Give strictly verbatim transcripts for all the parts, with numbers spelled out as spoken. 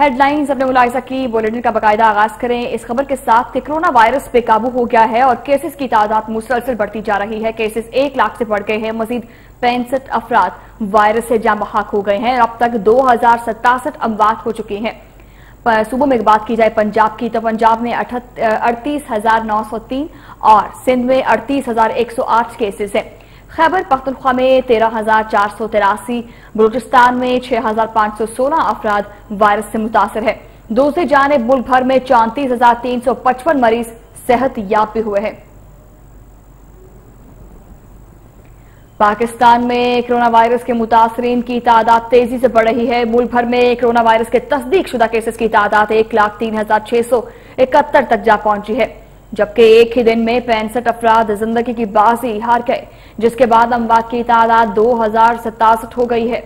Headlines अपने मुलाहिजा की। Bulletin का बाकायदा आगाज करें इस खबर के साथ कि कोरोना वायरस बेकाबू हो गया है और केसेस की तादाद मुसलसल बढ़ती जा रही है। केसेस एक लाख से बढ़ गए हैं। मजीद पैंसठ अफराद वायरस से जाम बहाक हो गए हैं और अब तक दो हजार सतासठ अमवात हो चुकी हैं। सूबों में बात की जाए पंजाब की तो पंजाब में अड़तीस हजार नौ सौ तीन और सिंध में अड़तीस हजार एक सौ आठ केसेस हैं। खैबर पख्तूनख्वा में तेरह हजार चार सौ तिरासी, बलूचिस्तान में छह हजार पांच सौ सोलह अफराद वायरस से मुतासर है। दूसरी जानिब मुल्क भर में चौंतीस हजार तीन सौ पचपन मरीज सेहत याब भी हुए हैं। पाकिस्तान में कोरोना वायरस के मुतासरीन की तादाद तेजी से बढ़ रही है। मुल्क भर में कोरोना वायरस के तस्दीक शुदा केसेस की तादाद एक लाख तीन हजार छह सौ इकहत्तर तक जा पहुंची है, जबकि एक ही दिन में पैंसठ अफराद जिंदगी की बाजी हार गए, जिसके बाद अमवात की तादाद दो हजार सतासठ हो गई है।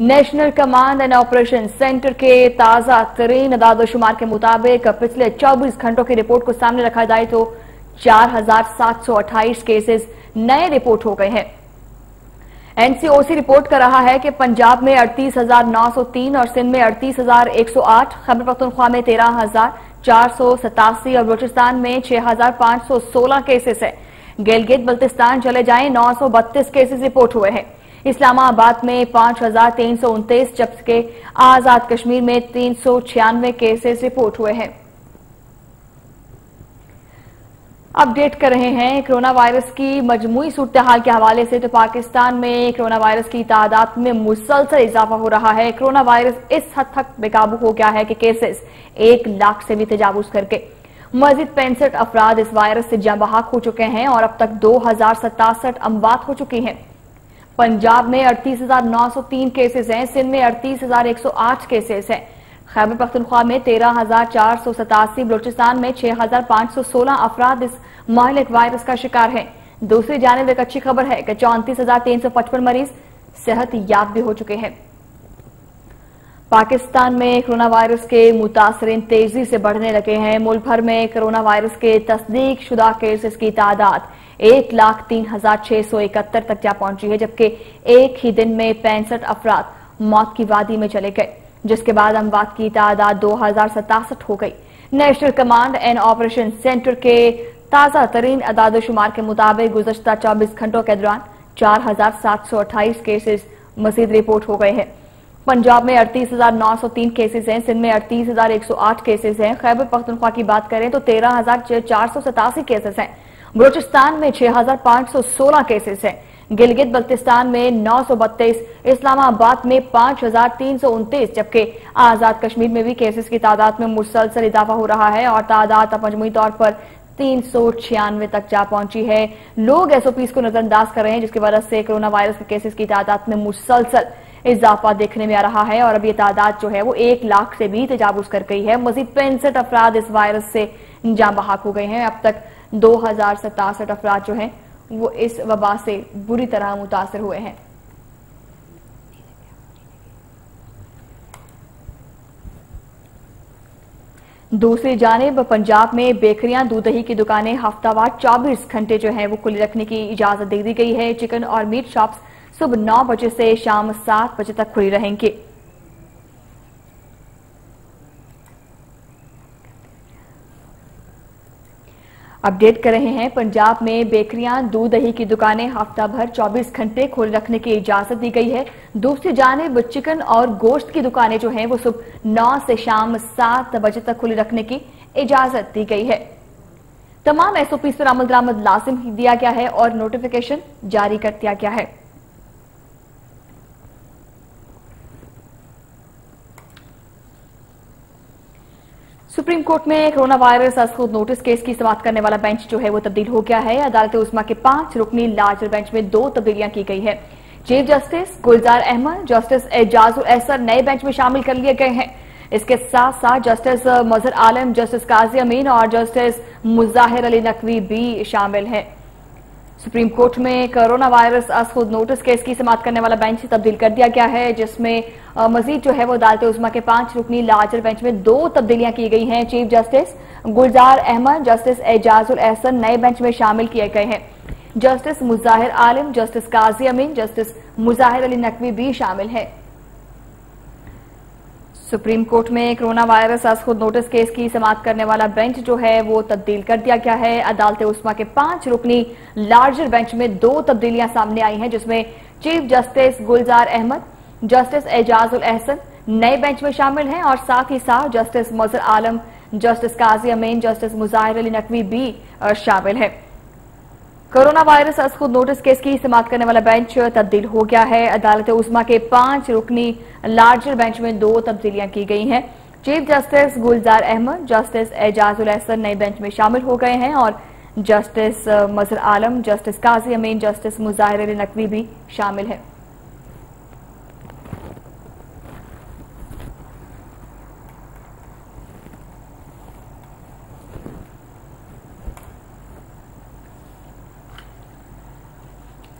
National command and operation centre के ताजा तरीन अदादोशुमार के मुताबिक पिछले चौबीस घंटों की रिपोर्ट को सामने रखा जाए तो चार हजार सात सौ अट्ठाईस केसेस नए रिपोर्ट हो गए हैं। एनसीओसी रिपोर्ट कर रहा है कि पंजाब में अड़तीस हजार नौ सौ तीन और सिंध में अड़तीस हजार एक सौ आठ, खैबर पख्तूनख्वा में तेरह हजार चार सौ सतासी और बलूचिस्तान में छह हजार पांच सौ सोलह केसेस है। गिलगित बल्तिस्तान चले जाएं नौ सौ बत्तीस केसेस रिपोर्ट हुए हैं। इस्लामाबाद में पांच हजार तीन सौ उनतीस जबकि आजाद कश्मीर में तीन सौ छियानवे केसेस रिपोर्ट हुए हैं। अपडेट कर रहे हैं कोरोना वायरस की मजमूई सूरत हाल के हवाले से तो पाकिस्तान में कोरोना वायरस की तादाद में मुसलसल इजाफा हो रहा है। कोरोना वायरस इस हद तक बेकाबू हो गया है कि केसेस एक लाख से भी तजावुज करके मजीद पैंसठ अफराद इस वायरस से जाम बहाक हो चुके हैं और अब तक दो हजार सतासठ अमवात हो चुकी हैं। पंजाब में अड़तीस हजार नौ सौ तीन केसेज हैं, सिंध में अड़तीस हजार एक सौ आठ केसेज हैं, खैबर पख्तूनख्वा में तेरह हजार चार सौ सतासी, बलूचिस्तान में छह हजार पांच सौ सोलह अफराद इस माहलिक वायरस का शिकार हैं। दूसरी जानिब एक अच्छी खबर है कि चौंतीस हजार तीन सौ पचपन मरीज सेहत याब भी हो चुके हैं। पाकिस्तान में कोरोना वायरस के मुतासरीन तेजी से बढ़ने लगे हैं। मुल्क भर में कोरोना वायरस के तस्दीक शुदा केसेस की तादाद एक लाख तीन हजार छह सौ इकहत्तर तक जा पहुंची है, जबकि एक ही दिन में पैंसठ अफराद मौत की वादी में चले गए, जिसके बाद अमवात की तादाद दो हजार सतासठ हो गई। National command and operation centre के ताजा तरीन अदादोशुमार के मुताबिक गुज़श्ता चौबीस घंटों के दौरान चार हजार सात सौ अट्ठाईस केसेस मजीद रिपोर्ट हो गए हैं। पंजाब में अड़तीस हजार नौ सौ तीन केसेज हैं, सिंध में अड़तीस हजार एक सौ आठ केसेज हैं, खैबर पख्तूनख्वा की बात करें तो तेरह हजार चार सौ सतासी केसेज हैं, बलूचिस्तान में छह हजार पांच सौ सोलह केसेज हैं, गिलगित बल्तिस्तान में नौ सौ बत्तीस, इस्लामाबाद में पांच हजार तीन सौ उनतीस जबकि आजाद कश्मीर में भी केसेस की तादाद में मुसलसल इजाफा हो रहा है और तादाद अब मजमूई तौर पर तीन सौ छियानवे तक जा पहुंची है। लोग एसओपीस को नजरअंदाज कर रहे हैं, जिसकी वजह से कोरोना वायरस के केसेस की तादाद में मुसलसल इजाफा देखने में आ रहा है और अब ये तादाद जो है वो एक लाख से भी तजावुज कर गई है। मजीद पैंसठ अफराद इस वायरस से जाम बहाक हो गए हैं। अब तक दो हजार सतासठ अफराद जो है वो इस वबा से बुरी तरह मुतासर हुए हैं। दूसरी जानिब पंजाब में बेकरियां, दूध दही की दुकानें हफ्तावार चौबीस घंटे जो है वो खुली रखने की इजाजत दे दी गई है। चिकन और मीट शॉप्स सुबह नौ बजे से शाम सात बजे तक खुली रहेंगी। अपडेट कर रहे हैं पंजाब में बेकरियां, दूध दही की दुकानें हफ्ता भर चौबीस घंटे खोल रखने की इजाजत दी गई है। दूसरी जानिब चिकन और गोश्त की दुकानें जो हैं वो सुबह नौ से शाम सात बजे तक खुली रखने की इजाजत दी गई है। तमाम एसओपी पर अमल दरामद लाजिम दिया गया है और नोटिफिकेशन जारी कर दिया गया है। सुप्रीम कोर्ट में कोरोना वायरस असखुद नोटिस केस की समाप्त करने वाला बेंच जो है वो तब्दील हो गया है। अदालत उस्मा के पांच रुकनी लार्जर बेंच में दो तब्दीलियां की गई है। Chief justice Gulzar Ahmed, justice Ijazul Acer नए बेंच में शामिल कर लिए गए हैं। इसके साथ साथ जस्टिस मजहर आलम, जस्टिस काजी अमीन और जस्टिस मुजाहिर अली नकवी भी शामिल हैं। सुप्रीम कोर्ट में कोरोना वायरस असखुद नोटिस केस की समाप्त करने वाला बेंच तब्दील कर दिया गया है, जिसमें मजीद जो है वो अदालत उस्मा के पांच रुकनी लार्जर बेंच में दो तब्दीलियां की गई हैं। Chief justice Gulzar Ahmed, justice Ijazul Ahsan नए बेंच में शामिल किए गए हैं। Justice Mujahir Alam, justice Qazi Amin, justice Mujahir Ali Naqvi भी शामिल है। सुप्रीम कोर्ट में कोरोना वायरस आस्खुद नोटिस केस की समाप्त करने वाला बेंच जो है वो तब्दील कर दिया गया है। अदालत उस्मा के पांच रुकनी लार्जर बेंच में दो तब्दीलियां सामने आई हैं, जिसमें chief justice Gulzar Ahmed, justice Ijazul Ahsan नए बेंच में शामिल हैं और साथ ही साथ justice Mazhar Alam, justice Qazi Amin, justice Mujahir Ali Naqvi भी शामिल हैं। कोरोना वायरस आस्खुद नोटिस केस की समाप्त करने वाला बेंच तब्दील हो गया है। अदालत उस्मा के पांच रुकनी लार्जर बेंच में दो तब्दीलियां की गई हैं। Chief justice Gulzar Ahmed, justice Ijazul Ahsan नए बेंच में शामिल हो गए हैं और justice Mazhar Alam, justice Qazi Amin, justice Mujahir Ali Naqvi भी शामिल हैं।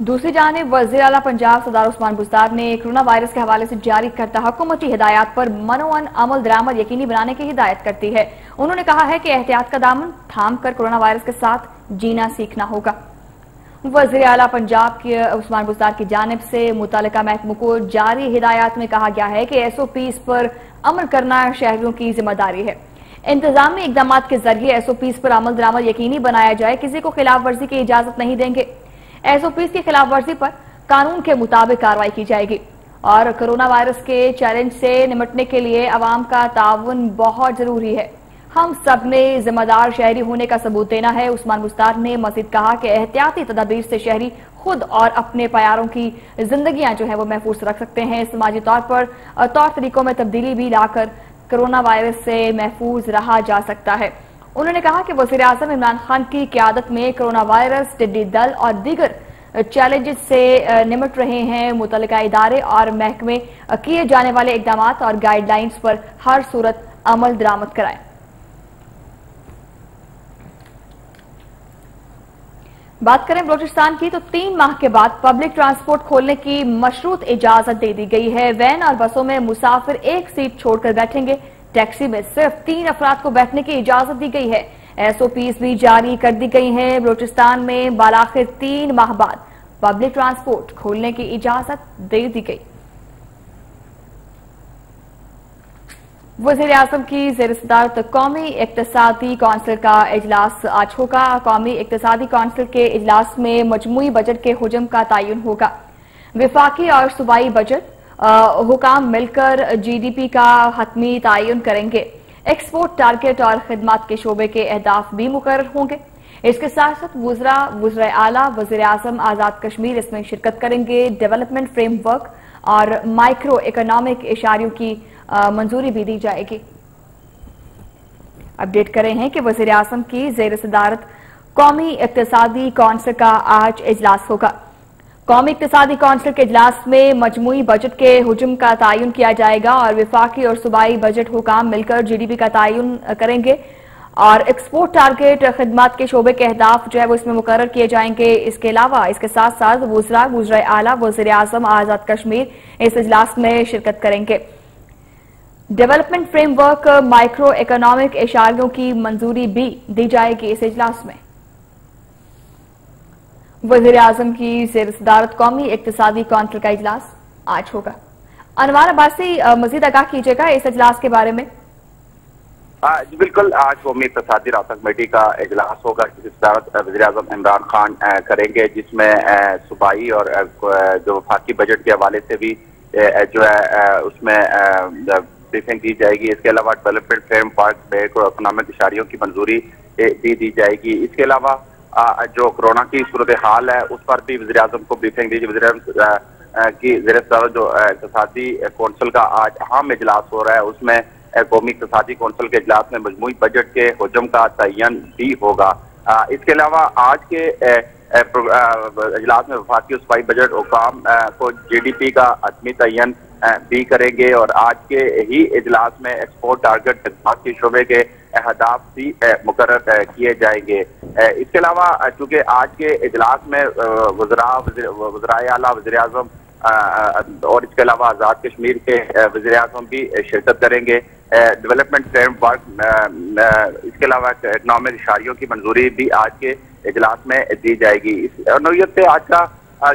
दूसरी जानिब वज़ीर आला पंजाब सरदार उस्मान बुज़दार ने कोरोना वायरस के हवाले से जारी करता हुकूमती हिदायत पर मनोअन अमल दरामद यकीनी बनाने की हिदायत करती है। उन्होंने कहा है कि एहतियात का दामन थाम कर कोरोना वायरस के साथ जीना सीखना होगा। वज़ीर आला पंजाब के उस्मान बुज़दार की जानिब से मुतल्लिका महकमों को जारी हिदायत में कहा गया है कि एस ओ पीज पर अमल करना शहरियों की जिम्मेदारी है। इंतजामी इकदाम के जरिए एस ओ पीज पर अमल दरामद यकीनी बनाया जाए। किसी को खिलाफ वर्जी की इजाजत नहीं देंगे। एसओपीज की खिलाफ वर्जी पर कानून के मुताबिक कार्रवाई की जाएगी और कोरोना वायरस के चैलेंज से निपटने के लिए अवाम का ताउन बहुत जरूरी है। हम सब ने जिम्मेदार शहरी होने का सबूत देना है। उस्मान बुज़दार ने मजीद कहा कि एहतियाती तदाबीर से शहरी खुद और अपने प्यारों की जिंदगियां जो है वो महफूज रख सकते हैं। समाजी तौर पर तौर तरीकों में तब्दीली भी लाकर कोरोना वायरस से महफूज रहा जा सकता है। उन्होंने कहा कि वज़ीर आज़म इमरान खान की क़यादत में कोरोना वायरस, टिड्डी दल और दीगर चैलेंजेस से निमट रहे हैं। मुतल्लिका इदारे और महकमे किए जाने वाले इक़दामात और गाइडलाइंस पर हर सूरत अमल दरामद कराएं। बात करें बलोचिस्तान की तो तीन माह के बाद पब्लिक ट्रांसपोर्ट खोलने की मशरूत इजाजत दे दी गई है। वैन और बसों में मुसाफिर एक सीट छोड़कर बैठेंगे। टैक्सी में सिर्फ तीन अफराद को बैठने की इजाजत दी गई है। एसओपीज भी जारी कर दी गई हैं। बलोचिस्तान में बालाखिर तीन माह बाद पब्लिक ट्रांसपोर्ट खोलने की इजाजत दे दी गई। वज़ीर-ए-आज़म की ज़ेर-ए-सदारत कौमी इक़्तिसादी कौंसिल का इजलास आज होगा। कौमी इक़्तिसादी कौंसिल के इजलास में मजमूई बजट के हजम का तयन होगा। वफाकी और सूबाई बजट हुकाम मिलकर जीडीपी का हतमी तायुन करेंगे। एक्सपोर्ट टारगेट और खिदमत के शोबे के अहदाफ भी मुकर्रर होंगे। इसके साथ साथ वुज़रा, वुज़रा आला, वज़ीर आज़म आज़ाद कश्मीर इसमें शिरकत करेंगे। डेवलपमेंट फ्रेमवर्क और माइक्रो इकोनॉमिक इशारों की मंजूरी भी दी जाएगी। अपडेट करें हैं कि वज़ीर आज़म की ज़ेर सदारत कौमी इक़्तिसादी कौंसिल का आज इजलास होगा। कौमी इक़्तिसादी कौंसिल के इजलास में मजमूई बजट के हजम का तयन किया जाएगा और विफाकी और सूबाई बजट हुकाम मिलकर जीडीपी का तयन करेंगे और एक्सपोर्ट टारगेट खिदमत के शोबे के अहदाफ जो है वो इसमें मुकर्रर किए जाएंगे। इसके अलावा इसके साथ साथ वुज़रा, वुज़राए आला, वज़ीर आज़म आज़ाद कश्मीर इस इजलास में शिरकत करेंगे। डेवलपमेंट फ्रेमवर्क, माइक्रो इकोनॉमिक इशारों की मंजूरी भी दी जाएगी इस इजलास में। वज़ीर आज़म की ज़ेर सदारत कौमी इक़्तिसादी कौंसिल का इजलास आज होगा। अनवार अब्बास से मजीद आगाह कीजिएगा इस इजलास के बारे में। जी बिल्कुल, आज कौमी इक़्तिसादी रास्ता कमेटी का इजलास होगा जिसकी सदारत वज़ीर आज़म इमरान खान करेंगे, जिसमें सूबाई और जो वफाकी बजट के हवाले से भी जो है उसमें ब्रीफिंग दी जाएगी। इसके अलावा development frame work, micro economic इशारों की मंजूरी भी दी जाएगी। इसके अलावा जो कोरोना की सूरत हाल है उस पर भी वज़ीर आज़म को ब्रीफिंग दी। वज़ीर आज़म की ज़ेर सदारत जो इक़्तिसादी कौंसिल का आज अहम इजलास हो रहा है, उसमें कौमी इक़्तिसादी कौंसिल के इजलास में मजमूई बजट के हजम का तयन भी होगा। इसके अलावा आज के इजलास में वफाकी सूबाई बजट हुकाम को जी डी पी का हतमी तयन भी करेंगे और आज के ही इजलास में एक्सपोर्ट टारगेट खिदमत के शोबे के अहदाफ भी मुकर्रर किए जाएंगे। इसके अलावा चूँकि आज के इजलास में वज़रा, वज़राए आला, वज़ीर आज़म और इसके अलावा आज़ाद कश्मीर के वज़ीर आज़म भी शिरकत करेंगे। डेवलपमेंट फ्रेम वर्क, इसके अलावा इकनॉमिक इशारों की मंजूरी भी आज के इजलास में दी जाएगी। इस नौयत से आज का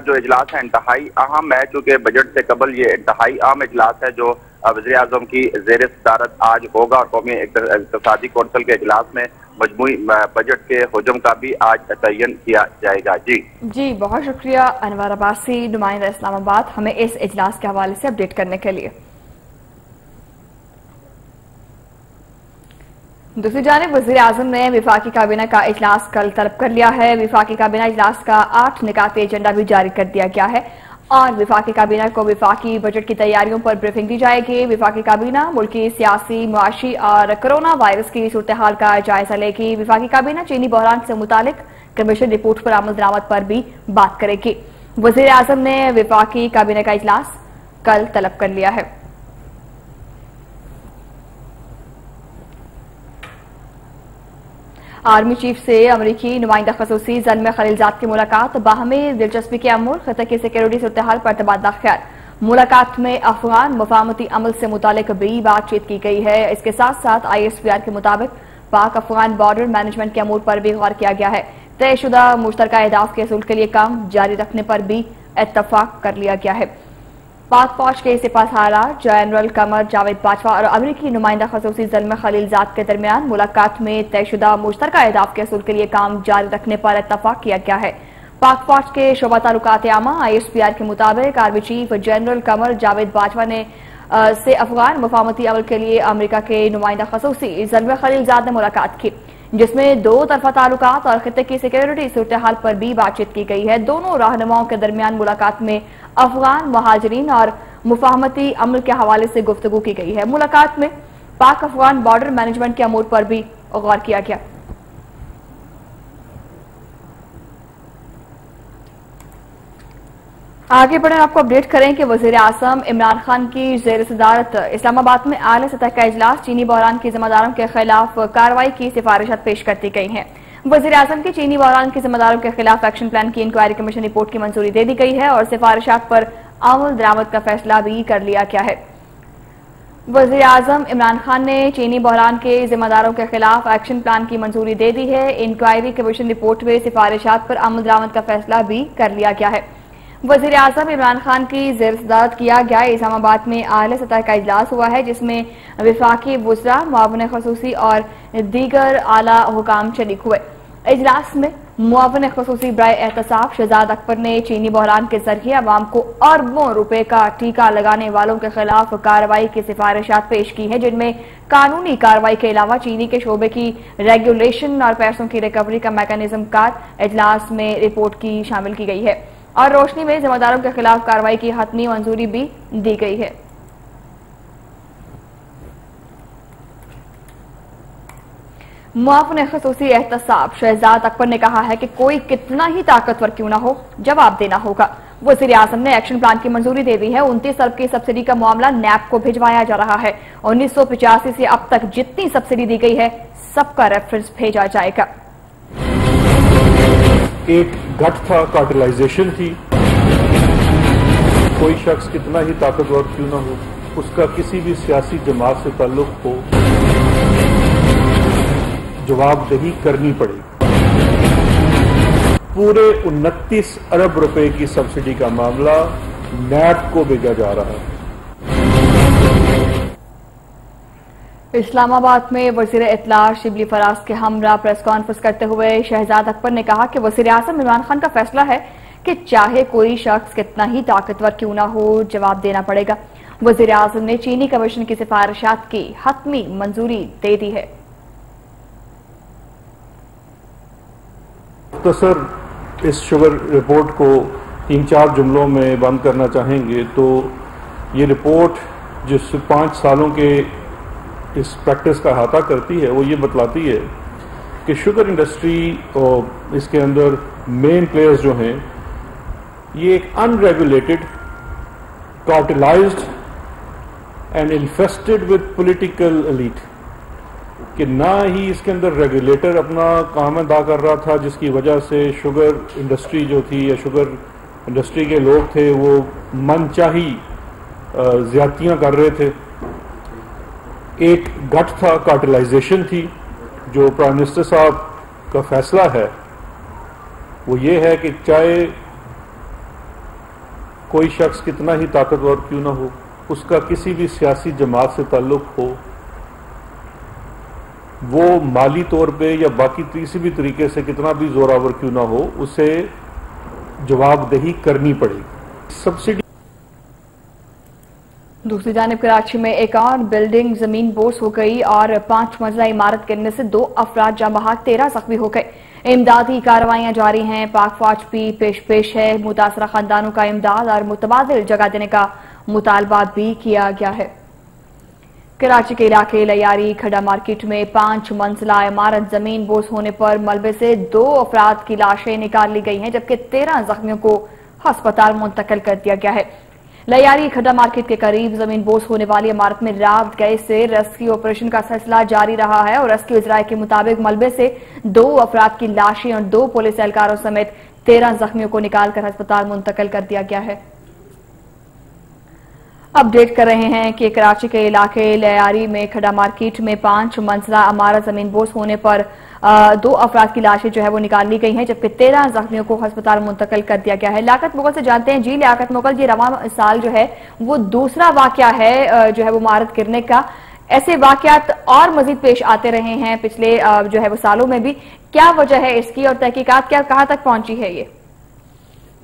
जो इजलास है इंतहाई अहम है, चूँकि बजट से कबल ये इंतहाई अहम इजलास है जो वज़ीर आज़म की ज़ेर सदारत आज होगा और कौमी इक़्तिसादी कौंसिल के इजलास में मजमूई बजट के हुजम का भी आज तयन किया जाएगा। जी जी बहुत शुक्रिया अनवर अब्बासी, नुमाइंदा इस्लामाबाद, हमें इस इजलास के हवाले से अपडेट करने के लिए। दूसरी जानिब वज़ीर आज़म ने विफाकी काबीना का इजलास कल तलब कर लिया है। विफाकी काबीना इजलास का आठ निकाती एजेंडा भी जारी कर दिया गया है और विफाकी काबीना को विफाकी बजट की तैयारियों पर ब्रीफिंग दी जाएगी। विफाकी काबीना मुल्की सियासी, मुआशी और कोरोना वायरस की सूरत हाल का जायजा लेगी। विफाकी काबीना चीनी बहरान से मुतालिक कमीशन रिपोर्ट पर आमद दरामद पर भी बात करेगी। वज़ीर आज़म ने विफाकी काबीना का इजलास कल तलब कर लिया है। आर्मी चीफ से अमरीकी नुमाइंदा खसूसी ज़ल्मे खलीलजाद की मुलाकात, बाहमी दिलचस्पी के अमूर, खतर की सिक्योरिटी सूरत हाल पर तबादला ख्याल। मुलाकात में अफगान मफाहमती अमल से मुतालिक भी बातचीत की गई है। इसके साथ साथ आई एस पी आर के मुताबिक पाक अफगान बॉर्डर मैनेजमेंट के अमूर पर भी गौर किया गया है। तयशुदा मुश्तरका अहदाफ के असूल के लिए काम जारी रखने पर भी इत्तफाक कर लिया गया है। पाक फौज के सिपाहसाला जनरल कमर जावेद बाजवा और अमरीकी नुमाइंदा खसूसी ज़ल्मे खलीलजाद के दरमियान मुलाकात में तयशुदा मुश्तरका अहदाफ के असूल के लिए काम जारी रखने पर इत्तफाक किया गया है। पाक फौज के शोबा ताल्लुकात आमा आई एस पी आर के मुताबिक army chief general Qamar Javed Bajwa ने आ, से अफगान मफामती अमल के लिए अमरीका के नुमाइंदा खसूसी ज़ल्मे खलीलजाद ने मुलाकात की, जिसमें दो तरफा ताल्लुकात और खित्ते की सिक्योरिटी सूरत हाल पर भी बातचीत की गई है। दोनों रहनुमाओं के दरमियान मुलाकात में अफगान महाजरीन और मुफाहमती अमल के हवाले से गुफ्तगू की गई है। मुलाकात में पाक अफगान बॉर्डर मैनेजमेंट के अमूर पर भी गौर किया गया। आगे बढ़े, आपको अपडेट करें कि वज़ीर आज़म इमरान खान की ज़ेर सदारत इस्लामाबाद में आला सतह का इजलास, चीनी बहरान के जिम्मेदारों के खिलाफ कार्रवाई की सिफारिशात पेश करती गई हैं। वज़ीर आज़म की चीनी बहरान के जिम्मेदारों के खिलाफ एक्शन प्लान की इंक्वायरी कमीशन रिपोर्ट की मंजूरी दे दी गई है और सिफारिशात पर अमल दरामद का फैसला भी कर लिया गया है। वज़ीर आज़म इमरान खान ने चीनी बहरान के जिम्मेदारों के खिलाफ एक्शन प्लान की मंजूरी दे दी है। इंक्वायरी कमीशन रिपोर्ट में सिफारिशात पर अमल दरामद का फैसला भी कर लिया गया है। वज़ीर आज़म इमरान खान की ज़ेर सदारत किया गया इस्लामाबाद में आला सतह का इजलास हुआ है, जिसमें वफाकी वज़रा, मुआवन खसूसी और दीगर आला हुकाम शरीक हुए। इजलास में मुआवन खसूसी बराए एहतसाब शहजाद अकबर ने चीनी बहरान के जरिए अवाम को अरबों रुपए का टीका लगाने वालों के खिलाफ कार्रवाई की सिफारिशात पेश की है, जिनमें कानूनी कार्रवाई के अलावा चीनी के शोबे की रेगुलेशन और पैसों की रिकवरी का मैकेनिज्म कार इजलास में रिपोर्ट की शामिल की गई है और रोशनी में जिम्मेदारों के खिलाफ कार्रवाई की हतमी मंजूरी भी दी गई है। मुआवने खसूसी एहतसाब शहजाद अकबर ने कहा है कि कोई कितना ही ताकतवर क्यों ना हो, जवाब देना होगा। वज़ीर आज़म ने एक्शन प्लान की मंजूरी दे दी है। उनतीस अरब की सब्सिडी का मामला नैब को भिजवाया जा रहा है। उन्नीस सौ पचासी से अब तक जितनी सब्सिडी दी गई है, सबका रेफरेंस भेजा जाएगा। एक घट था, कार्टेलाइजेशन थी। कोई शख्स कितना ही ताकतवर क्यों ना हो, उसका किसी भी सियासी जमात से ताल्लुक हो, जवाबदेही करनी पड़ेगी। पूरे उनतीस अरब रुपए की सब्सिडी का मामला नैब को भेजा जा रहा है। इस्लामाबाद में वज़ीर इत्तला शिबली फराज के हमरा प्रेस कॉन्फ्रेंस करते हुए शहजाद अकबर ने कहा कि वज़ीर आज़म इमरान खान का फैसला है कि चाहे कोई शख्स कितना ही ताकतवर क्यों ना हो, जवाब देना पड़ेगा। वज़ीर आज़म ने चीनी कमीशन की सिफारिशात की हतमी मंजूरी दे दी है। तो सर, इस शुगर रिपोर्ट को तीन चार जुमलों में बंद करना चाहेंगे तो ये रिपोर्ट जिस पाँच सालों के इस प्रैक्टिस का अहाता करती है, वो ये बतलाती है कि शुगर इंडस्ट्री और इसके अंदर मेन प्लेयर्स जो हैं, ये एक unregulated, cartelised and infested with political elite, कि ना ही इसके अंदर रेगुलेटर अपना काम अदा कर रहा था, जिसकी वजह से शुगर इंडस्ट्री जो थी या शुगर इंडस्ट्री के लोग थे, वो मनचाही ज्यादतियाँ कर रहे थे। एक गट था, कार्टेलाइजेशन थी। जो प्राइम मिनिस्टर साहब का फैसला है वो ये है कि चाहे कोई शख्स कितना ही ताकतवर क्यों ना हो, उसका किसी भी सियासी जमात से ताल्लुक हो, वो माली तौर पे या बाकी किसी भी तरीके से कितना भी जोरावर क्यों ना हो, उसे जवाबदेही करनी पड़ेगी। सब्सिडी। दूसरी जानिब कराची में एक और बिल्डिंग जमीन बोर्स हो गई और पांच मंजिला इमारत गिरने से दो अफराद जाम बहाक, तेरह जख्मी हो गए। इमदादी कार्रवाइयां जारी हैं। पाक फौज भी पेश पेश है। मुतासरा खानदानों का इमदाद और मुतबादिल जगह देने का मुतालबा भी किया गया है। कराची के इलाके लयारी खड़ा मार्केट में पांच मंजिला इमारत जमीन बोर्स होने पर मलबे से दो अफराद की लाशें निकाल ली गई हैं, जबकि तेरह जख्मियों को अस्पताल मुंतकिल कर दिया गया है। लयारी खड्डा मार्केट के करीब जमीन बोर्स होने वाली इमारत में रात गए से रेस्क्यू ऑपरेशन का सिलसिला जारी रहा है और रेस्क्यू इजराय के मुताबिक मलबे से दो अफराद की लाशें और दो पुलिस एहलकारों समेत तेरह जख्मियों को निकालकर अस्पताल मुंतकिल कर दिया गया है। अपडेट कर रहे हैं कि कराची के इलाके लयारी में खड्डा मार्केट में पांच मंजिला इमारत जमीन बोर्स होने पर दो अफराद की लाशें जो है वो निकाल ली गई हैं, जबकि तेरह जख्मियों को अस्पताल मुंतकिल कर दिया गया है। लियाकत मुगल से जानते हैं। जी लियाकत मुगल, ये रवां साल जो है वो दूसरा वाकया है जो है वो इमारत गिरने का। ऐसे वाकयात और मजीद पेश आते रहे हैं पिछले जो है वो सालों में भी, क्या वजह है इसकी और तहकीकात क्या कहाँ तक पहुंची है? ये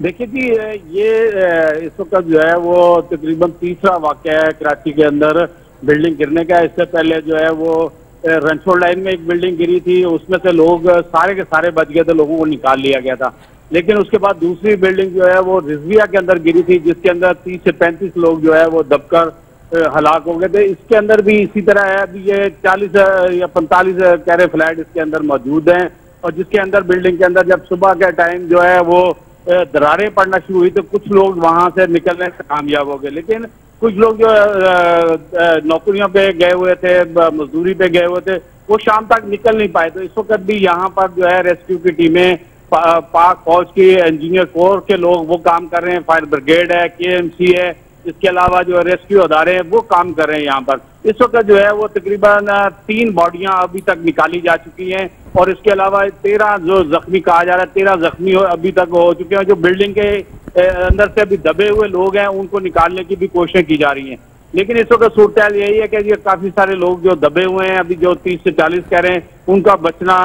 देखिए जी, ये इस वक्त जो है वो तकरीबन तीसरा वाकया है कराची के अंदर बिल्डिंग गिरने का। इससे पहले जो है वो रनछोड़ लाइन में एक बिल्डिंग गिरी थी, उसमें से लोग सारे के सारे बच गए थे, लोगों को निकाल लिया गया था। लेकिन उसके बाद दूसरी बिल्डिंग जो है वो रिजविया के अंदर गिरी थी, जिसके अंदर तीस से पैंतीस लोग जो है वो दबकर हलाक हो गए थे। इसके अंदर भी इसी तरह है। अभी ये चालीस या पैंतालीस कह रहे फ्लैट इसके अंदर मौजूद हैं और जिसके अंदर बिल्डिंग के अंदर जब सुबह के टाइम जो है वो दरारें पड़ना शुरू हुई तो कुछ लोग वहां से निकलने से कामयाब हो गए, लेकिन कुछ लोग जो नौकरियों पे गए हुए थे, मजदूरी पे गए हुए थे, वो शाम तक निकल नहीं पाए। तो इस वक्त भी यहाँ पर जो है रेस्क्यू की टीमें, पाक फौज की इंजीनियर कोर के लोग वो काम कर रहे हैं, फायर ब्रिगेड है, के एम सी है, इसके अलावा जो रेस्क्यू अदारे हैं वो काम कर रहे हैं यहाँ पर। इस वक्त जो है वो तकरीबन तीन बॉडियां अभी तक निकाली जा चुकी हैं और इसके अलावा तेरह जो जख्मी कहा जा रहा है, तेरह जख्मी अभी तक हो चुके हैं। जो बिल्डिंग के अंदर से अभी दबे हुए लोग हैं उनको निकालने की भी कोशिशें की जा रही हैं, लेकिन इस वक्त सूरत हाल यही है कि काफी सारे लोग जो दबे हुए हैं, अभी जो तीस से चालीस कह रहे हैं, उनका बचना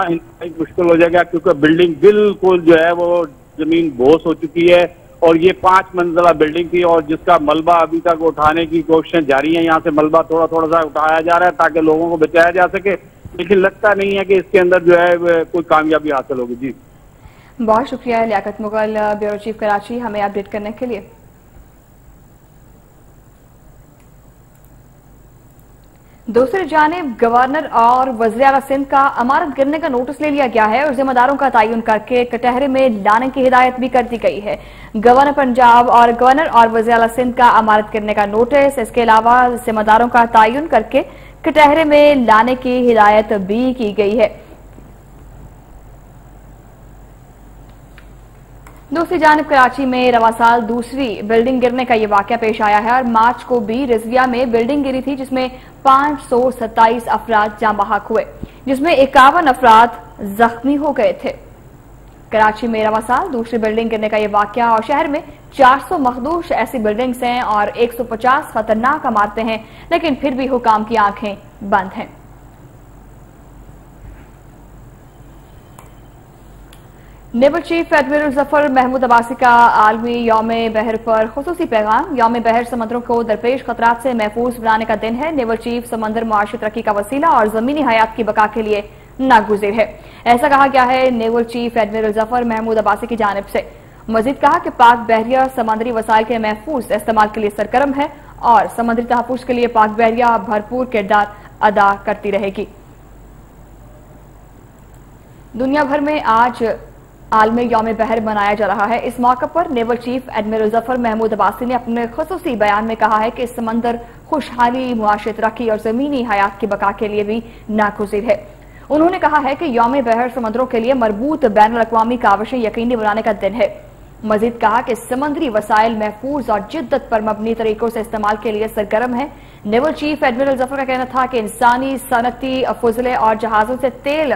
मुश्किल हो जाएगा क्योंकि बिल्डिंग बिल्कुल जो है वो जमीन बोस हो चुकी है और ये पांच मंजिला बिल्डिंग थी और जिसका मलबा अभी तक उठाने की कोशिशें जारी हैं। यहाँ से मलबा थोड़ा थोड़ा सा उठाया जा रहा है ताकि लोगों को बचाया जा सके, लेकिन लगता नहीं है कि इसके अंदर जो है कोई कामयाबी हासिल होगी। जी बहुत शुक्रिया लियाकत मुगल, ब्यूरो चीफ कराची, हमें अपडेट करने के लिए। दूसरी जानिब गवर्नर और वज़ीर-ए-आला सिंध का अमारत गिरने का नोटिस ले लिया गया है और जिम्मेदारों का तयन करके कटहरे में लाने की हिदायत भी कर दी गई है। गवर्नर पंजाब और गवर्नर और वज़ीर-ए-आला सिंध का अमारत गिरने का नोटिस, इसके अलावा जिम्मेदारों का तयन करके कटहरे में लाने की हिदायत भी की गई है। दूसरी जानब कराची में रवा साल दूसरी बिल्डिंग गिरने का ये वाकया पेश आया है और मार्च को भी रिजविया में बिल्डिंग गिरी थी जिसमें पांच सौ सत्ताईस अफराद जाम बहाक हुए, जिसमें इक्यावन अफराद जख्मी हो गए थे। कराची में रवा साल दूसरी बिल्डिंग गिरने का ये वाकया और शहर में चार सौ मखदूश ऐसी बिल्डिंग्स हैं और एक सौ पचास खतरनाक इमारतें हैं, लेकिन फिर भी हुकाम की आंखें बंद हैं। Naval chief admiral Zafar Mahmood Abbasi का आलमी यौम बहर पर खुसूसी पैगाम। यौम बहर समंदरों को दरपेश खतरात से महफूज बनाने का दिन है। नेवल चीफ समंदर मुआशी तरक्की का वसीला और जमीनी हयात की बका के लिए नागुजर है, ऐसा कहा गया है naval chief admiral Zafar Mahmood Abbasi की जानिब से। मजीद कहा कि पाक बहरिया समंदरी वसाइल के महफूज इस्तेमाल के लिए सरगर्म है और समंदरी तहफ़्फ़ुज़ के लिए पाक बहरिया भरपूर किरदार अदा करती रहेगी। दुनिया भर में आज आलमी यौम बहर मनाया जा रहा है। इस मौके पर naval chief admiral Zafar Mahmood Abbasi ने अपने खुसूसी बयान में कहा है कि समंदर खुशहाली, मुआशी तरक्की और जमीनी हयात की बका के लिए भी नागुज़िर है। उन्होंने कहा है कि यौम बहर समंदरों के लिए मरबूत बैन अल-अक़वामी काविशें यकीनी बनाने का दिन है। मजीद कहा कि समंदरी वसाइल महफूज और जिद्दत पर मबनी तरीकों से इस्तेमाल के लिए सरगर्म है। नेवल चीफ एडमिरल जफर का कहना था कि इंसानी सनती फजले और जहाजों से तेल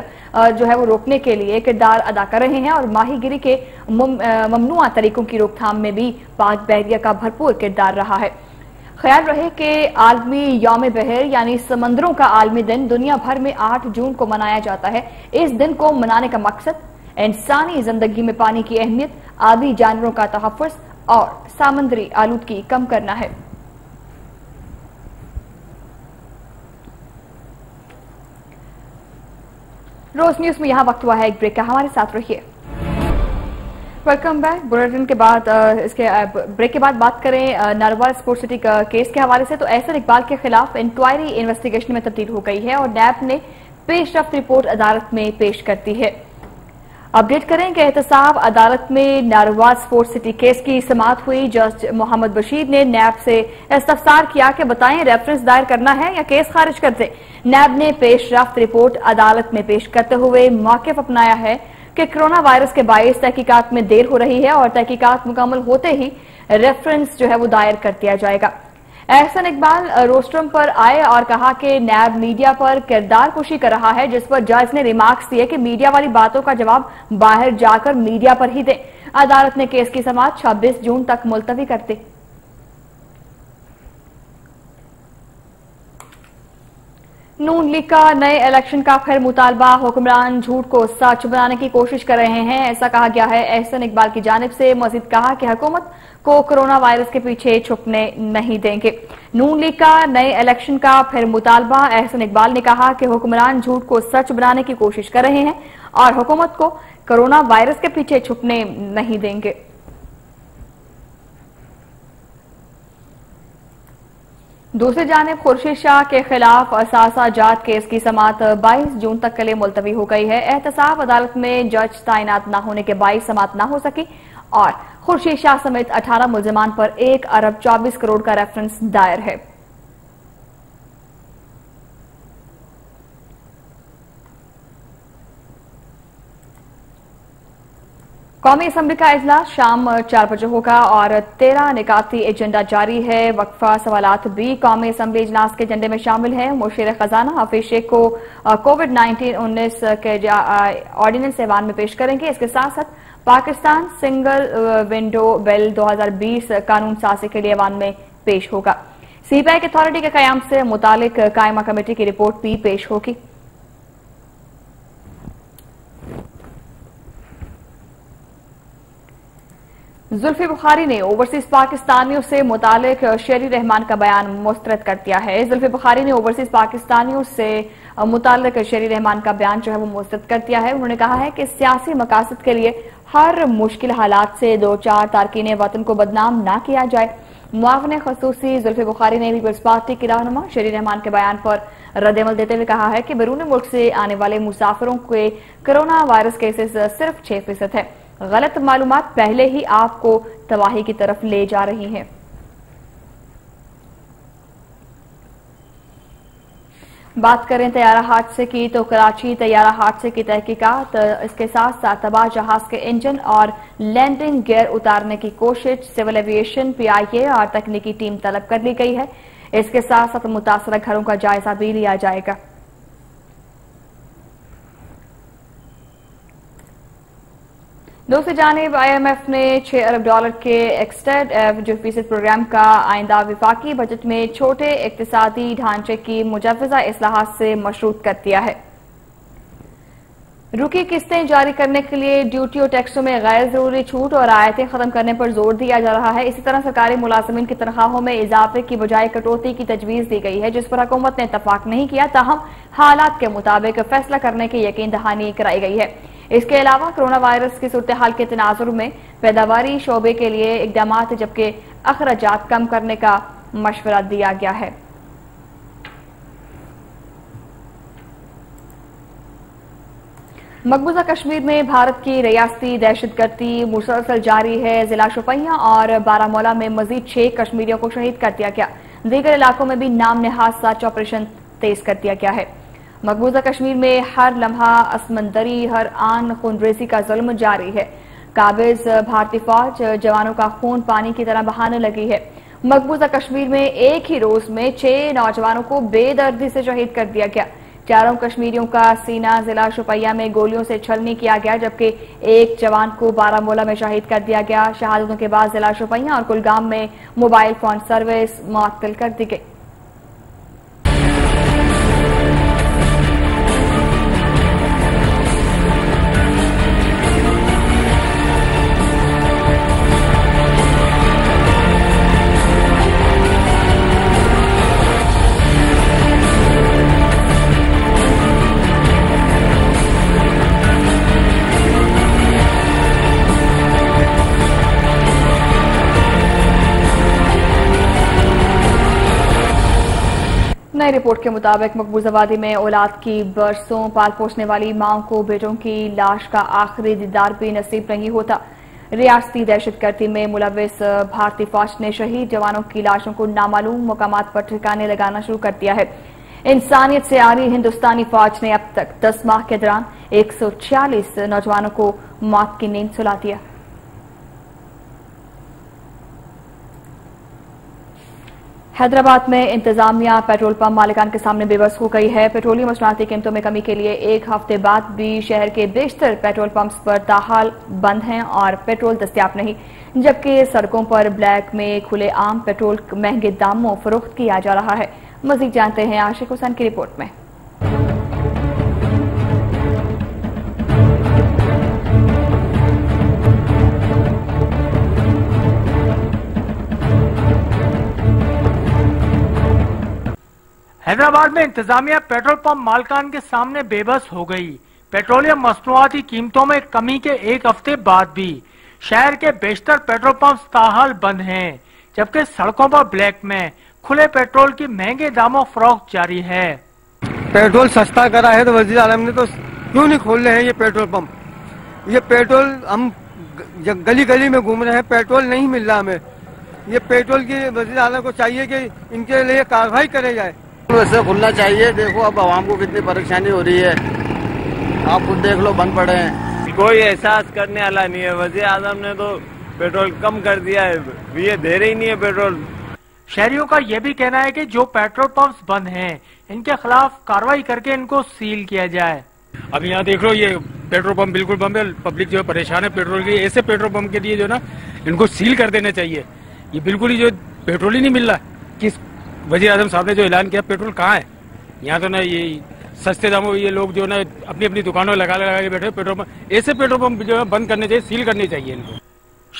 जो है वो रोकने के लिए किरदार अदा कर रहे हैं और माहीगिरी के ममनुआ तरीकों की रोकथाम में भी पाक बहरिया का भरपूर किरदार रहा है। ख्याल रहे कि आलमी यौम बहर यानी समंदरों का आलमी दिन दुनिया भर में आठ जून को मनाया जाता है। इस दिन को मनाने का मकसद इंसानी जिंदगी में पानी की अहमियत, आदि जानवरों का तहफ़्फ़ुज़ और समंदरी आलूदगी कम करना है। रोज न्यूज में यहाँ वक्त हुआ है एक ब्रेक का, हमारे साथ रहिए। Welcome back. बुलेटिन के बाद इसके ब्रेक के बाद बात करें नारोवाल स्पोर्ट सिटी केस के हवाले से, तो ऐसर इकबाल के खिलाफ इंक्वायरी इन्वेस्टिगेशन में तब्दील हो गई है और नैब ने पेशरफ्त रिपोर्ट अदालत में पेश कर दी है। अपडेट करें कि एहतसाब अदालत में नारोवाल स्पोर्ट सिटी केस की समाअत हुई। जज मोहम्मद बशीर ने नैब से इस्तफसार किया कि बताएं रेफरेंस दायर करना है या केस खारिज कर दें। नैब ने पेशरफ्त रिपोर्ट अदालत में पेश करते हुए मौक़िफ़ अपनाया है कि कोरोना वायरस के बायस तहकीकात में देर हो रही है और तहकीकात मुकम्मल होते ही रेफरेंस जो है वो दायर कर दिया जाएगा। एहसन इकबाल रोस्ट्रम पर आए और कहा कि नैब मीडिया पर किरदार कुशी कर रहा है, जिस पर जज ने रिमार्क्स दिए कि मीडिया वाली बातों का जवाब बाहर जाकर मीडिया पर ही दें। अदालत ने केस की समाअत छब्बीस जून तक मुलतवी कर दी। नून लीग का नए इलेक्शन का फिर मुतालबा, हुक्मरान झूठ को सच बनाने की कोशिश कर रहे हैं, ऐसा कहा गया है। एहसन इकबाल की जानिब से मजीद कहा कि हुकूमत को कोरोना वायरस के पीछे छुपने नहीं देंगे। नून लीग का नए इलेक्शन का फिर मुतालबा, एहसन इकबाल ने कहा कि हुक्मरान झूठ को सच बनाने की कोशिश कर रहे हैं और हुकूमत को कोरोना वायरस के पीछे छुपने नहीं देंगे। दूसरी जानब खुर्शीद शाह के खिलाफ असासा जात केस की समात बाईस जून तक के लिए मुलतवी हो गई है। एहतसाब अदालत में जज तैनात न होने के बाईस समात न हो सकी और खुर्शीद शाह समेत अठारह मुलजमान पर एक अरब चौबीस करोड़ का रेफरेंस दायर है। कौमी असम्बली का इजलास शाम चार बजे होगा और तेरह निकाती एजेंडा जारी है। वक्फा सवालात भी कौमी असम्बली इजलास के एजेंडे में शामिल है। मुशीर खजाना हफीज शेख को कोविड नाइन्टीन उन्नीस के ऑर्डिनेंस ऐवान में पेश करेंगे। इसके साथ साथ पाकिस्तान सिंगल विंडो बिल दो हज़ार बीस कानून साजी के लिए ऐवान में पेश होगा। सीबीआई की अथॉरिटी के कयाम से मुतालिक कायमा कमेटी की रिपोर्ट भी पेश होगी। जुल्फी बुखारी ने ओवरसीज पाकिस्तानियों से मुतालिक शेरी रहमान का बयान मुस्तरद कर दिया है। जुल्फी बुखारी ने ओवरसीज पाकिस्तानियों से मुतालिक शेरी रहमान का बयान जो है वो मुस्तरद कर दिया है। उन्होंने कहा है कि सियासी मकासद के लिए हर मुश्किल हालात से दो चार तारकीन वतन को बदनाम ना किया जाए। मुआवने खसूसी जुल्फी बुखारी ने पीपल्स पार्टी की रहनुमा शेरी रहमान के बयान पर रद्दमल देते हुए कहा है कि बैरून मुल्क से आने वाले मुसाफिरों के कोरोना वायरस केसेस सिर्फ छह फीसद है। गलत मालूमात पहले ही आपको तबाही की तरफ ले जा रही हैं। बात करें तैयारा हादसे की, तो कराची तैयारा हादसे की तहकीकात, इसके साथ साथ तबाह जहाज के इंजन और लैंडिंग गियर उतारने की कोशिश सिविल एविएशन पीआईए और तकनीकी टीम तलब कर ली गई है। इसके साथ साथ मुतासरा घरों का जायजा भी लिया जाएगा। दूसरी जानिब आईएमएफ ने छह अरब डॉलर के एक्सटेंड जो फीसद प्रोग्राम का आइंदा विफाकी बजट में छोटे इक्तिसादी ढांचे की मुजवजा इस्लाहात से मशरूत कर दिया है। रुकी किस्तें जारी करने के लिए ड्यूटी और टैक्सों में गैर जरूरी छूट और आयतें खत्म करने पर जोर दिया जा रहा है। इसी तरह सरकारी मुलाजिमीन की तनख्वाहों में इजाफे की बजाय कटौती की तजवीज दी गई है, जिस पर हुकूमत ने इतफाक नहीं किया, ताहम हालात के मुताबिक फैसला करने की यकीन दहानी कराई गई है। इसके अलावा कोरोना वायरस की सूरत हाल के तनाजुर में पैदावारी शोबे के लिए इकदाम जबकि अखराजात कम करने का मशवरा दिया गया है। मकबूजा कश्मीर में भारत की रियासती दहशत गर्दी मुसलसल जारी है। जिला शुपियां और बारामूला में मजीद छह कश्मीरियों को शहीद कर दिया गया। दीगर इलाकों में भी नाम नहाद सर्च ऑपरेशन तेज कर दिया गया है। मकबूजा कश्मीर में हर लम्हा असमंदरी, हर आन खूनरेजी का जुल्म जारी है। काबिज भारतीय फौज जवानों का खून पानी की तरह बहाने लगी है। मकबूजा कश्मीर में एक ही रोज में छह नौजवानों को बेदर्दी से शहीद कर दिया गया। चारों कश्मीरियों का सीना जिला शुपिया में गोलियों से छलनी किया गया, जबकि एक जवान को बारामूला में शहीद कर दिया गया। शहादतों के बाद जिला शुपिया और कुलगाम में मोबाइल फोन सर्विस मुअत्तल कर दी गई। नई रिपोर्ट के मुताबिक मकबूजा वादी में औलाद की बरसों पाल पोसने वाली माओ को बेटों की लाश का आखिरी दीदार भी नसीब नहीं होता। रियासती दहशतगर्दी में मुलविस भारतीय फौज ने शहीद जवानों की लाशों को नामालूम मकामात पर ठिकाने लगाना शुरू कर दिया है। इंसानियत से आरी हिंदुस्तानी फौज ने अब तक दस माह के दौरान एक सौ छियालीस नौजवानों को मौत की नींद सुला दिया। हैदराबाद में इंतजामिया पेट्रोल पंप मालिकान के सामने बेबस हो गई है। पेट्रोलियम मसनूआत कीमतों में कमी के लिए एक हफ्ते बाद भी शहर के बेशतर पेट्रोल पंप्स पर ताहाल बंद हैं और पेट्रोल दस्तियाब नहीं, जबकि सड़कों पर ब्लैक में खुलेआम पेट्रोल महंगे दामों फरोख्त किया जा रहा है। मजीद जानते हैं आशिक हुसैन की रिपोर्ट में। हैदराबाद में इंतजामिया पेट्रोल पंप मालिकान के सामने बेबस हो गई। पेट्रोलियम मसनूआत की कीमतों में कमी के एक हफ्ते बाद भी शहर के बेशतर पेट्रोल पंप ताहाल बंद हैं, जबकि सड़कों पर ब्लैक में खुले पेट्रोल की महंगे दामों फरोख्त जारी है। पेट्रोल सस्ता करा है तो वजीर आलम ने तो क्यों नहीं खोल रहे हैं ये पेट्रोल पंप। ये पेट्रोल हम गली गली में घूम रहे हैं, पेट्रोल नहीं मिल रहा हमें। ये पेट्रोल की वजीर आलम को चाहिए कि इनके लिए कार्रवाई करे जाए। वैसे खुलना चाहिए। देखो अब आवाम को कितनी परेशानी हो रही है, आप खुद देख लो, बंद पड़े हैं। कोई एहसास करने वाला नहीं है। वजीर आजम ने तो पेट्रोल कम कर दिया है, ये दे रही नहीं है पेट्रोल। शहरियों का ये भी कहना है कि जो पेट्रोल पंप्स बंद हैं, इनके खिलाफ कार्रवाई करके इनको सील किया जाए। अब यहाँ देख लो, ये पेट्रोल पंप बिल्कुल बंद है, पब्लिक जो है परेशान है पेट्रोल के लिए। ऐसे पेट्रोल पंप के लिए जो ना इनको सील कर देना चाहिए। ये बिल्कुल ही जो पेट्रोल ही नहीं मिल रहा। किस वजीर आजम साहब ने जो ऐलान किया पेट्रोल कहाँ है? यहाँ तो ना ये सस्ते दामों ये लोग जो ना अपनी अपनी दुकानों लगा लगा के बैठे पेट्रोल पंप। ऐसे पेट्रोल पंप जो है बंद करने चाहिए, सील करने चाहिए इनको।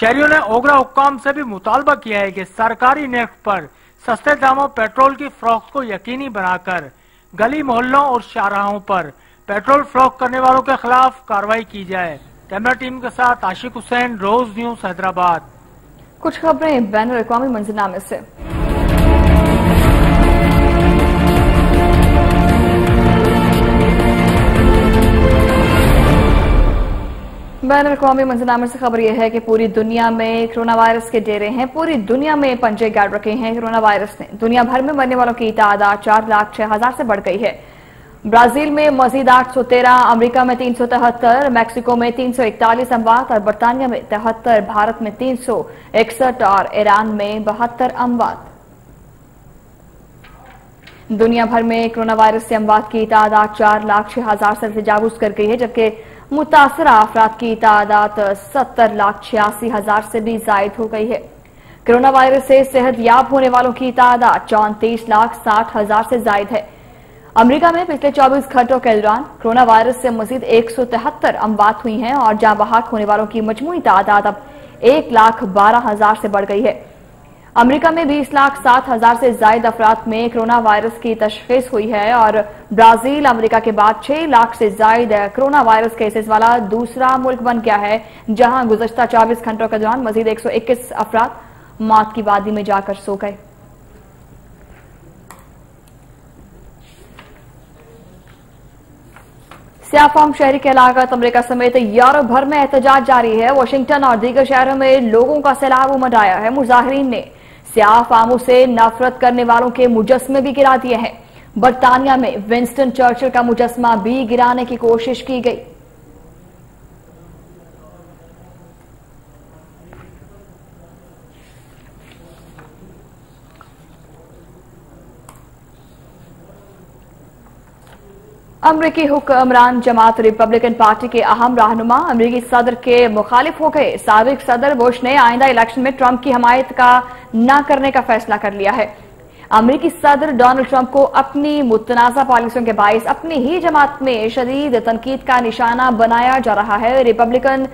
शहरियों ने ओगरा हुक्काम से भी मुतालबा किया है कि सरकारी नेफ्ट पर सस्ते दामों पेट्रोल की फरोख्त को यकीनी बनाकर गली मोहल्लों और शाहराहों पर पेट्रोल फरोख्त करने वालों के खिलाफ कार्रवाई की जाए। कैमरा टीम के साथ आशिक हुसैन, रोज न्यूज, हैदराबाद। कुछ खबरें बैनुल अक़वामी मंज़रनामे से। बैनुल अक़वामी मंजरनामे से खबर यह है कि पूरी दुनिया में कोरोना वायरस के डेरे हैं। पूरी दुनिया में पंजे गाड़ रखे हैं कोरोना वायरस ने। दुनिया भर में मरने वालों की तादाद चार लाख छह हजार से बढ़ गई है। ब्राजील में मजीद आठ सौ तेरह, अमरीका में तीन सौ तिहत्तर, मैक्सिको में तीन सौ इकतालीस अमवात और बरतानिया में तिहत्तर, भारत में तीन सौ इकसठ और ईरान में बहत्तर अमवात। दुनिया भर में कोरोना वायरस से अमवात की तादाद चार लाख छह हजार से तजावुज कर गई है, जबकि मुतासरा अफराद की तादाद सत्तर लाख छियासी हजार से भी जायद हो गई है। कोरोना वायरस से सेहतयाब होने वालों की तादाद चौंतीस लाख साठ हजार से जायद है। अमरीका में पिछले चौबीस घंटों के दौरान कोरोना वायरस से मजीद एक सौ तिहत्तर अमवात हुई हैं और जहाँ बहाक होने वालों की मजमूई तादाद अब एक लाख बारह हजार से बढ़ गई है। अमरीका में बीस लाख सात हजार से जायद अफराद में कोरोना वायरस की तशखीस हुई है और ब्राजील अमरीका के बाद छह लाख से जायद कोरोना वायरस केसेस वाला दूसरा मुल्क बन गया है, जहां गुजश्ता चौबीस घंटों के दौरान मजीद एक सौ इक्कीस अफराद मौत की वादी में जाकर सो गए। सियाफाम शहरी की लागत अमरीका समेत यूरोप भर में एहतजाज जारी है। वाशिंगटन और दीगर शहरों में लोगों का सैलाब उमड़ आया है। मुजाहरीन ने सियाफामों से नफरत करने वालों के मुजस्मे भी गिरा दिए हैं। बरतानिया में विंस्टन चर्चिल का मुजस्मा भी गिराने की कोशिश की गई। अमरीकी हुक्मरान जमात रिपब्लिकन पार्टी के अहम रहनुमा अमरीकी सदर के मुखालिफ हो गए। साबिक सदर बुश ने आइंदा इलेक्शन में ट्रंप की हमायत का न करने का फैसला कर लिया है। अमरीकी सदर डोनाल्ड ट्रंप को अपनी मुतनाज़ा पॉलिसियों के बायस अपनी ही जमात में शदीद तनकीद का निशाना बनाया जा रहा है। रिपब्लिकन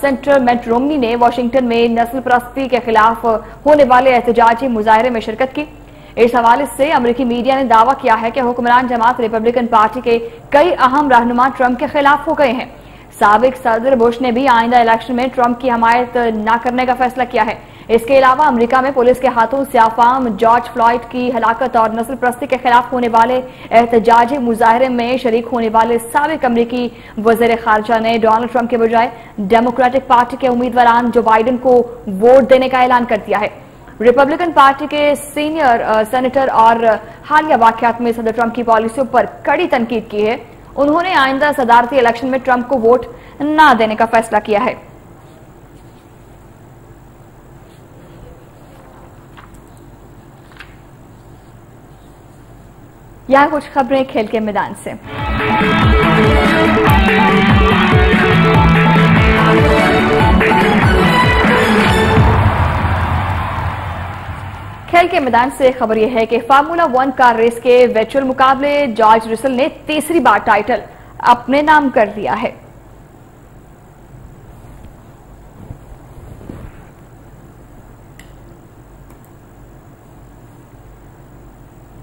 सेंटर मेट रोमनी ने वाशिंगटन में नस्ल परस्ती के खिलाफ होने वाले एहतजाजी मुजाहरे में शिरकत की। इस हवाले से अमेरिकी मीडिया ने दावा किया है कि हुक्मरान जमात रिपब्लिकन पार्टी के कई अहम रहनुमा ट्रंप के खिलाफ हो गए हैं। साबिक सदर बुश ने भी आइंदा इलेक्शन में ट्रंप की हमायत न करने का फैसला किया है। इसके अलावा अमेरिका में पुलिस के हाथों सियाफाम जॉर्ज फ्लॉयड की हलाकत और नस्ल परस्ती के खिलाफ होने वाले एहतजाजी मुजाहरे में शरीक होने वाले साबिक अमरीकी वजीर खारजा ने डोनाल्ड ट्रंप के बजाय डेमोक्रेटिक पार्टी के उम्मीदवार जो बाइडन को वोट देने का ऐलान कर दिया है। रिपब्लिकन पार्टी के सीनियर सेनेटर और हालिया वाकयात में सदर ट्रंप की पॉलिसियों पर कड़ी तनकीद की है। उन्होंने आइंदा सदारती इलेक्शन में ट्रंप को वोट ना देने का फैसला किया है। यह कुछ खबरें खेल के मैदान से। खेल के मैदान से खबर यह है कि फार्मूला वन कार रेस के वर्चुअल मुकाबले जॉर्ज रसल ने तीसरी बार टाइटल अपने नाम कर लिया है।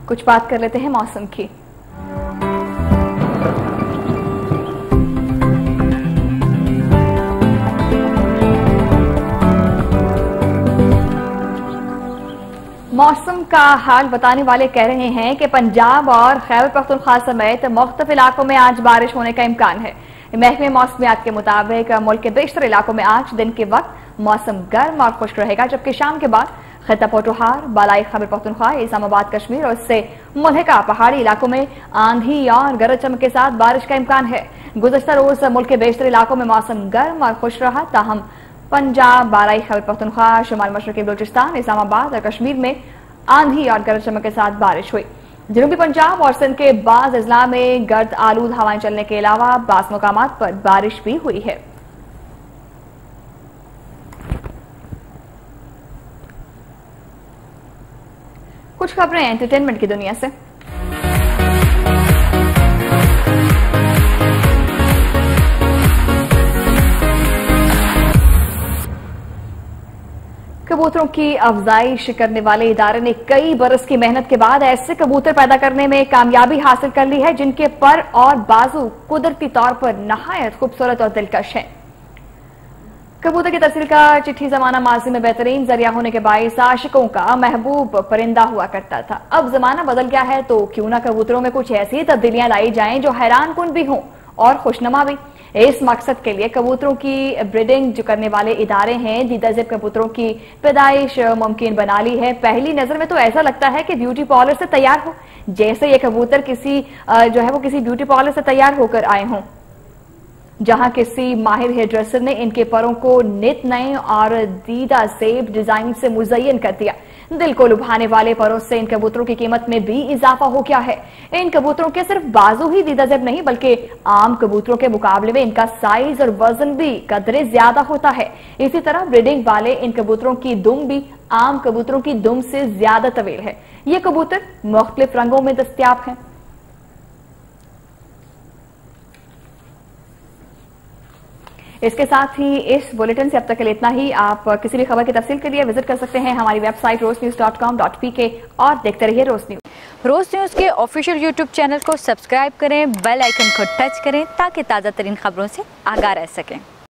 कुछ बात कर लेते हैं मौसम की। मौसम का हाल बताने वाले कह रहे हैं कि पंजाब और खैबर पख्तूनख्वा समेत मुख्तलिफ इलाकों में आज बारिश होने का इम्कान है। महकमे मौसमियात के मुताबिक मुल्क के बेशतर इलाकों में आज दिन के वक्त मौसम गर्म और खुश्क रहेगा, जबकि शाम के बाद खैबर पख्तूनख्वा, बालाई खैबर पख्तूनख्वा, इस्लामाबाद कश्मीर और इससे मुल्हिका पहाड़ी इलाकों में आंधी और गरज चमक के साथ बारिश का इम्कान है। गुज़श्ता रोज मुल्क के बेशतर इलाकों में मौसम गर्म और खुश्क रहा, ताहम पंजाब, बाराई खैबर पख्तूनख्वा, शुमाल मशरक़ी बलूचिस्तान, इस्लामाबाद और कश्मीर में आंधी और गरज चमक के साथ बारिश हुई। जनूबी पंजाब और सिंध के बाज अजला में गर्द आलूद हवाएं चलने के अलावा बास मुकामात पर बारिश भी हुई है। कुछ खबरें एंटरटेनमेंट की दुनिया से। कबूतरों की अफजाइश करने वाले इदारे ने कई बरस की मेहनत के बाद ऐसे कबूतर पैदा करने में कामयाबी हासिल कर ली है जिनके पर और बाजू कुदरती तौर पर नहायत खूबसूरत और दिलकश हैं। कबूतर की तस्वीर का चिट्ठी जमाना माजी में बेहतरीन जरिया होने के बायस आशिकों का महबूब परिंदा हुआ करता था। अब जमाना बदल गया है तो क्यों ना कबूतरों में कुछ ऐसी तब्दीलियां लाई जाएं जो हैरान कुन भी हों और खुशनुमा भी। इस मकसद के लिए कबूतरों की ब्रीडिंग जो करने वाले इदारे हैं दीदाजिब कबूतरों की पैदाइश मुमकिन बना ली है। पहली नजर में तो ऐसा लगता है कि ब्यूटी पार्लर से तैयार हो, जैसे ये कबूतर किसी जो है वो किसी ब्यूटी पार्लर से तैयार होकर आए हों, जहां किसी माहिर हेयर ड्रेसर ने इनके परों को नित नए और दीदा सेब डिजाइन से मुजयन कर दिया। दिल को लुभाने वाले परों से इन कबूतरों की कीमत में भी इजाफा हो गया है। इन कबूतरों के सिर्फ बाजू ही दीदाजब नहीं बल्कि आम कबूतरों के मुकाबले में इनका साइज और वजन भी कदरे ज्यादा होता है। इसी तरह ब्रीडिंग वाले इन कबूतरों की दुम भी आम कबूतरों की दुम से ज्यादा तवील है। ये कबूतर मुख्तलिफ रंगों में दस्तियाब है। इसके साथ ही इस बुलेटिन से अब तक के लिए इतना ही। आप किसी भी खबर की तफसील के लिए विजिट कर सकते हैं हमारी website Roze news dot com dot P K और देखते रहिए रोज न्यूज। रोज न्यूज के ऑफिशियल यूट्यूब चैनल को सब्सक्राइब करें, बेल आइकन को टच करें ताकि ताज़ा तरीन खबरों से आगाह रह सकें।